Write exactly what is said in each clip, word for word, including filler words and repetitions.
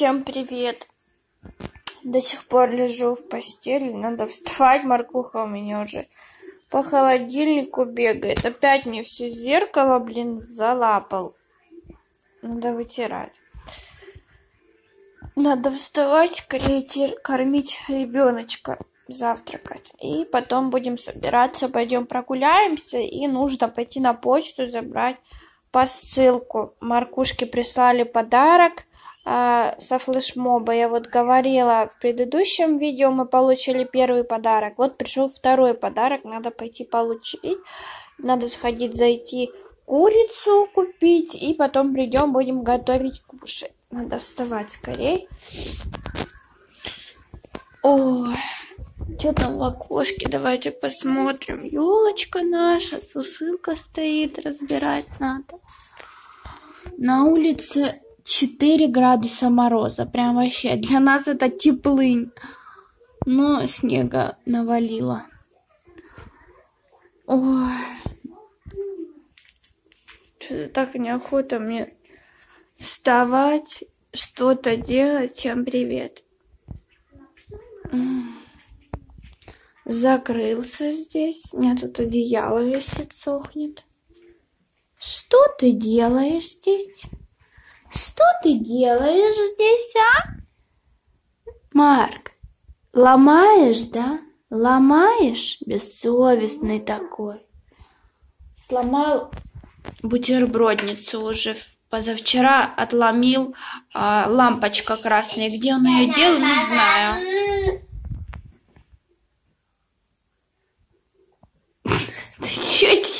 Всем привет! До сих пор лежу в постели, надо вставать, моркуха у меня уже по холодильнику бегает. Опять мне все зеркало, блин, залапал. Надо вытирать. Надо вставать, скорее кормить ребеночка, завтракать. И потом будем собираться, пойдем прогуляемся, и нужно пойти на почту забрать посылку. Маркушке прислали подарок э, со флешмоба. Я вот говорила в предыдущем видео, мы получили первый подарок. Вот пришел второй подарок, надо пойти получить. Надо сходить, зайти курицу купить, и потом придем, будем готовить, кушать. Надо вставать скорей. Ой, что там в окошке? Давайте посмотрим. Елочка наша, сушилка стоит, разбирать надо. На улице четыре градуса мороза. Прям вообще для нас это теплынь. Но снега навалило. Ой. Что-то так неохота мне вставать, что-то делать. Всем привет. Закрылся здесь. У меня тут одеяло висит, сохнет. Что ты делаешь здесь? Что ты делаешь здесь, а? Марк, ломаешь, да? Ломаешь? Бессовестный такой. Сломал бутербродницу уже позавчера, отломил а, лампочка красная. Где он ее делал, не знаю.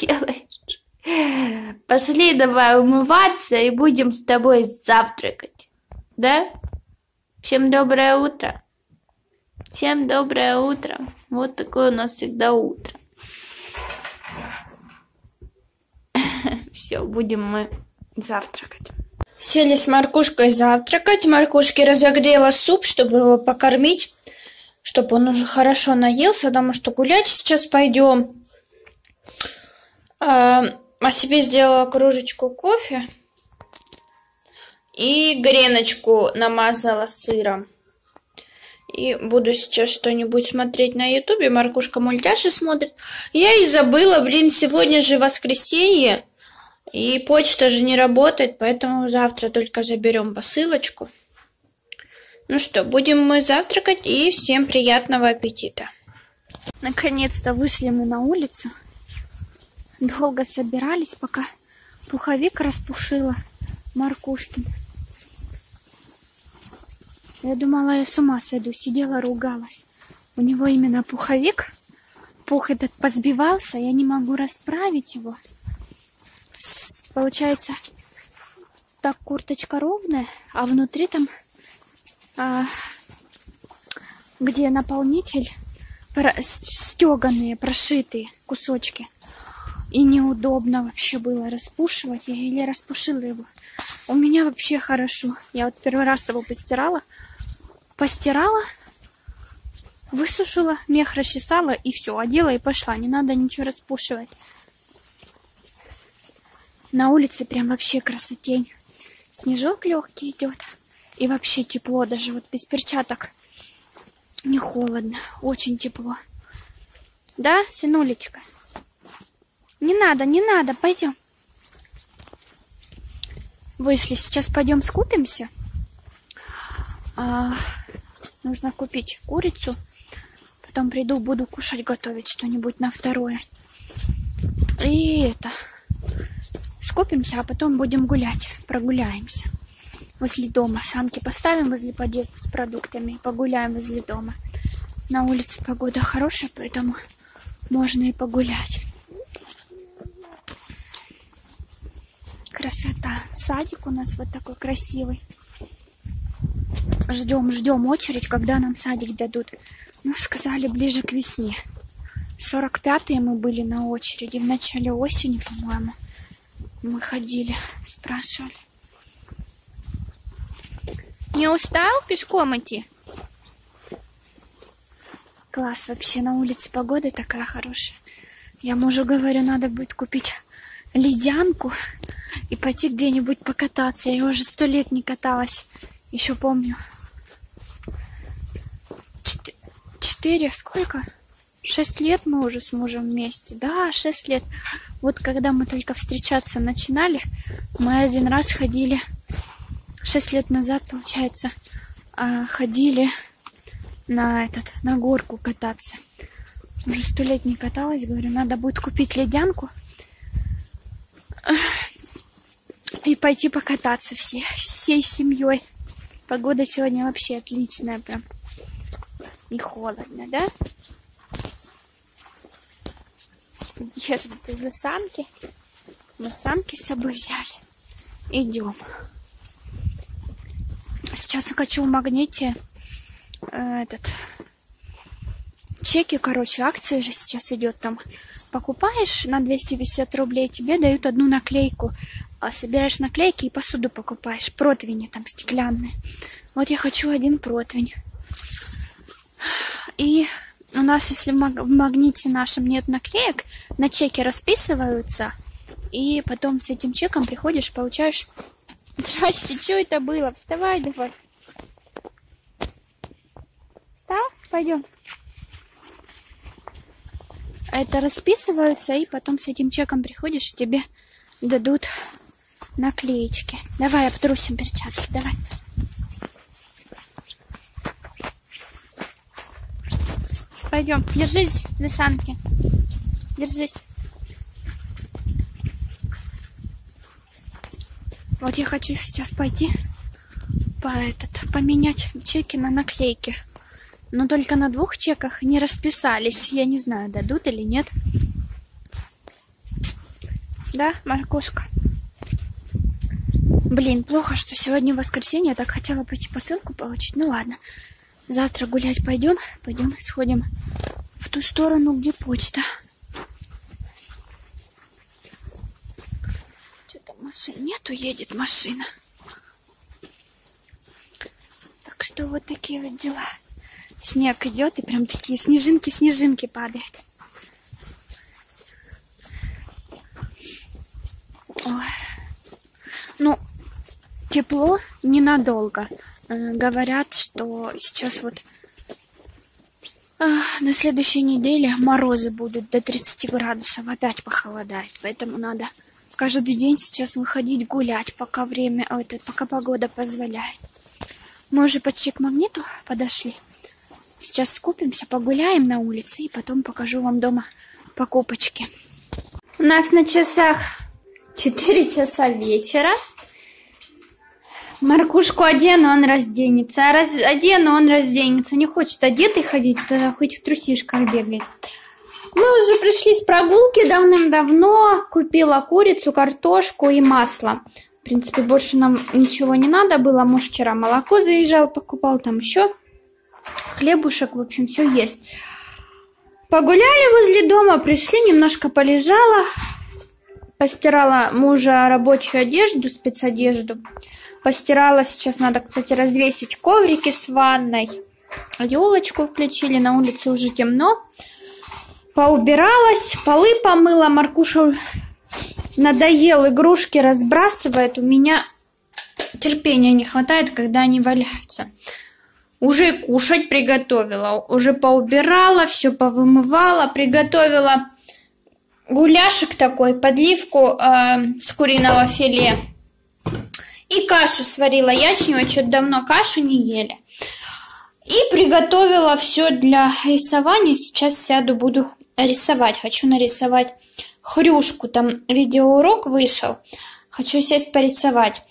Делаешь? Пошли давай умываться и будем с тобой завтракать. Да? Всем доброе утро. Всем доброе утро. Вот такое у нас всегда утро. Все, будем мы завтракать. Сели с Маркушкой завтракать. Маркушке разогрела суп, чтобы его покормить, чтобы он уже хорошо наелся, потому что гулять сейчас пойдем. А себе сделала кружечку кофе и греночку намазала сыром. И буду сейчас что-нибудь смотреть на ютубе. Маркушка мультяши смотрит. Я и забыла, блин, сегодня же воскресенье. И почта же не работает, поэтому завтра только заберем посылочку. Ну что, будем мы завтракать, и всем приятного аппетита. Наконец-то вышли мы на улицу. Долго собирались, пока пуховик распушила Маркушкин. Я думала, я с ума сойду. Сидела, ругалась. У него именно пуховик. Пух этот позбивался. Я не могу расправить его. Получается, так курточка ровная, а внутри там, а, где наполнитель, стеганые, прошитые кусочки. И неудобно вообще было распушивать. Я еле распушила его. У меня вообще хорошо. Я вот первый раз его постирала. Постирала, высушила, мех расчесала и все. Одела и пошла. Не надо ничего распушивать. На улице прям вообще красотень. Снежок легкий идет. И вообще тепло. Даже вот без перчаток не холодно. Очень тепло. Да, сынулечка? Не надо, не надо, пойдем. Вышли, сейчас пойдем скупимся. А, нужно купить курицу. Потом приду, буду кушать, готовить что-нибудь на второе. И это. Скупимся, а потом будем гулять. Прогуляемся. Возле дома. Самки поставим возле подъезда с продуктами. Погуляем возле дома. На улице погода хорошая, поэтому можно и погулять. Красота. Садик у нас вот такой красивый. Ждем, ждем очередь, когда нам садик дадут. Ну, сказали, ближе к весне. сорок пятые мы были на очереди. В начале осени, по-моему, мы ходили, спрашивали. Не устал пешком идти? Класс вообще. На улице погода такая хорошая. Я мужу говорю, надо будет купить ледянку и пойти где-нибудь покататься. Я уже сто лет не каталась. еще помню. Четыре, сколько? Шесть лет мы уже с мужем вместе. Да, шесть лет. Вот когда мы только встречаться начинали, мы один раз ходили, шесть лет назад, получается, ходили на этот, на горку кататься. Уже сто лет не каталась, говорю, надо будет купить ледянку и пойти покататься все, всей семьей. Погода сегодня вообще отличная, прям не холодно, да? Держит из-за санки. Мы санки с собой взяли. Идем. Сейчас я хочу в магните э, этот чеки, короче, акция же сейчас идет. Там покупаешь на двести пятьдесят рублей, тебе дают одну наклейку. Собираешь наклейки и посуду покупаешь. Противни там стеклянные. Вот я хочу один противень. И у нас, если в магните нашем нет наклеек, на чеке расписываются. И потом с этим чеком приходишь, получаешь... Здрасте, что это было? Вставай давай. Встал? Пойдем. Это расписываются, и потом с этим чеком приходишь, тебе дадут наклеечки. Давай обтрусим перчатки, давай. Пойдем, держись за санки. Держись. Вот я хочу сейчас пойти по этот, поменять чеки на наклейки. Но только на двух чеках не расписались. Я не знаю, дадут или нет. Да, моркошка? Блин, плохо, что сегодня воскресенье. Я так хотела пойти посылку получить. Ну ладно. Завтра гулять пойдем. Пойдем, сходим в ту сторону, где почта. Что-то машин нету, едет машина. Так что вот такие вот дела. Снег идет, и прям такие снежинки-снежинки падают. Ой. Ну, тепло ненадолго. Говорят, что сейчас вот э, на следующей неделе морозы будут до тридцати градусов, опять похолодает. Поэтому надо каждый день сейчас выходить гулять, пока время, это, пока погода позволяет. Мы уже почти к магниту подошли. Сейчас скупимся, погуляем на улице и потом покажу вам дома покупочки. У нас на часах четыре часа вечера. Маркушку одену, он разденется. А раз... одену, он разденется. Не хочет одетый ходить, туда хоть в трусишках бегает. Мы уже пришли с прогулки давным-давно. Купила курицу, картошку и масло. В принципе, больше нам ничего не надо было. Муж вчера молоко заезжал, покупал там еще хлебушек. В общем, все есть. Погуляли возле дома, пришли, немножко полежала. Постирала мужа рабочую одежду, спецодежду. Постирала, сейчас надо, кстати, развесить коврики с ванной. Елочку включили, на улице уже темно. Поубиралась, полы помыла. Маркуша надоел, игрушки разбрасывает. У меня терпения не хватает, когда они валяются. Уже кушать приготовила, уже поубирала, все повымывала, приготовила гуляшек такой, подливку э, с куриного филе. И кашу сварила ячневую, что-то давно кашу не ели. И приготовила все для рисования. Сейчас сяду, буду рисовать. Хочу нарисовать хрюшку. Там видеоурок вышел. Хочу сесть порисовать.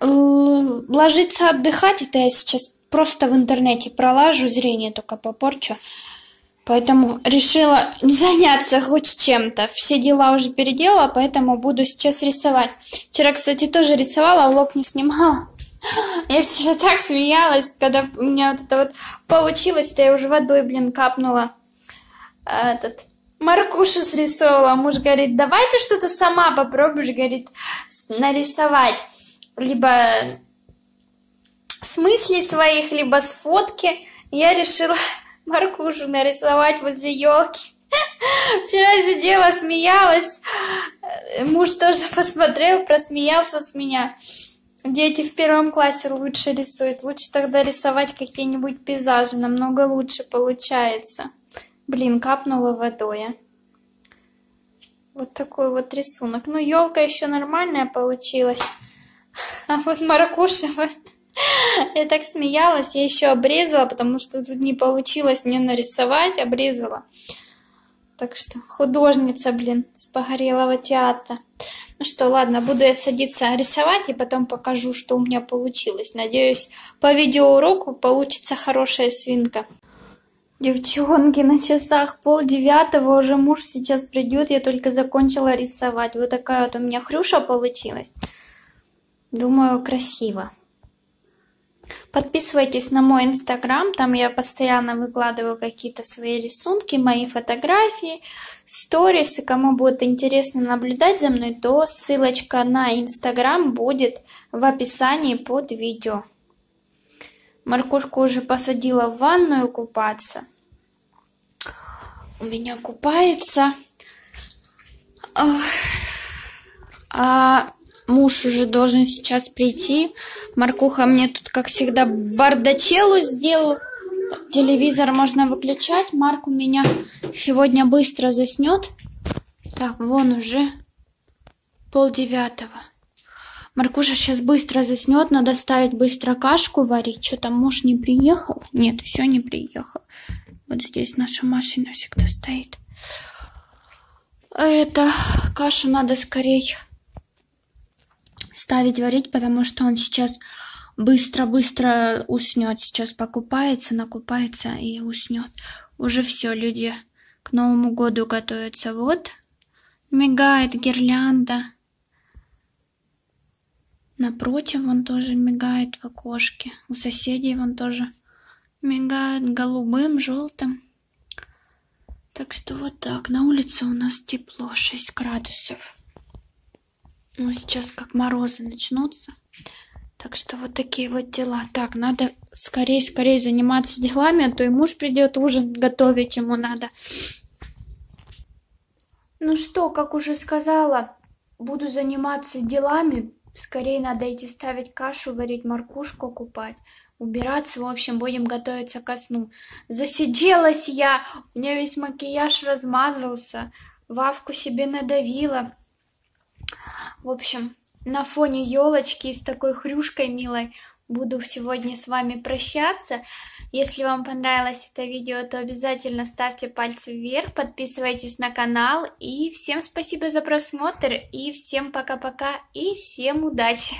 Ложиться отдыхать, это я сейчас просто в интернете пролажу, зрение только попорчу. Поэтому решила заняться хоть чем-то. Все дела уже переделала, поэтому буду сейчас рисовать. Вчера, кстати, тоже рисовала, влог не снимала. Я вчера так смеялась, когда у меня вот это вот получилось-то, я уже водой, блин, капнула. Этот... Маркушу срисовала. Муж говорит, давай ты что-то сама попробуешь, говорит, нарисовать. Либо с мыслей своих, либо с фотки. Я решила... Маркушу нарисовать возле елки. Вчера сидела, смеялась. Муж тоже посмотрел, просмеялся с меня. Дети в первом классе лучше рисуют. Лучше тогда рисовать какие-нибудь пейзажи. Намного лучше получается. Блин, капнула водой. Вот такой вот рисунок. Ну, елка еще нормальная получилась. А вот Маракушева. Я так смеялась. Я еще обрезала, потому что тут не получилось мне нарисовать. Обрезала. Так что художница, блин, с Погорелого театра. Ну что, ладно, буду я садиться рисовать и потом покажу, что у меня получилось. Надеюсь, по видеоуроку получится хорошая свинка. Девчонки, на часах пол девятого, уже муж сейчас придет, я только закончила рисовать. Вот такая вот у меня хрюша получилась. Думаю, красиво. Подписывайтесь на мой инстаграм, там я постоянно выкладываю какие-то свои рисунки, мои фотографии, сторис, и кому будет интересно наблюдать за мной, то ссылочка на инстаграм будет в описании под видео. Маркушку уже посадила в ванную купаться. У меня купается. А... Муж уже должен сейчас прийти. Маркуха мне тут, как всегда, бардачелу сделал. Телевизор можно выключать. Марк у меня сегодня быстро заснет. Так, вон уже пол девятого. Маркуша сейчас быстро заснет. Надо ставить быстро кашку варить. Что там, муж не приехал? Нет, еще не приехал. Вот здесь наша машина всегда стоит. Это кашу надо скорее ставить варить, потому что он сейчас быстро-быстро уснет. Сейчас покупается, накупается и уснет. Уже все, люди к Новому году готовятся. Вот мигает гирлянда. Напротив он тоже мигает в окошке. У соседей он тоже мигает голубым, желтым. Так что вот так. На улице у нас тепло, шесть градусов. Ну, сейчас как морозы начнутся. Так что вот такие вот дела. Так, надо скорее-скорее заниматься делами, а то и муж придет ужин готовить, ему надо. Ну что, как уже сказала, буду заниматься делами. Скорее надо идти ставить кашу, варить моркушку, купать, убираться. В общем, будем готовиться ко сну. Засиделась я, у меня весь макияж размазался, Вавку себе надавила. В общем, на фоне елочки с такой хрюшкой милой буду сегодня с вами прощаться. Если вам понравилось это видео, то обязательно ставьте пальцы вверх, подписывайтесь на канал. И всем спасибо за просмотр, и всем пока-пока, и всем удачи!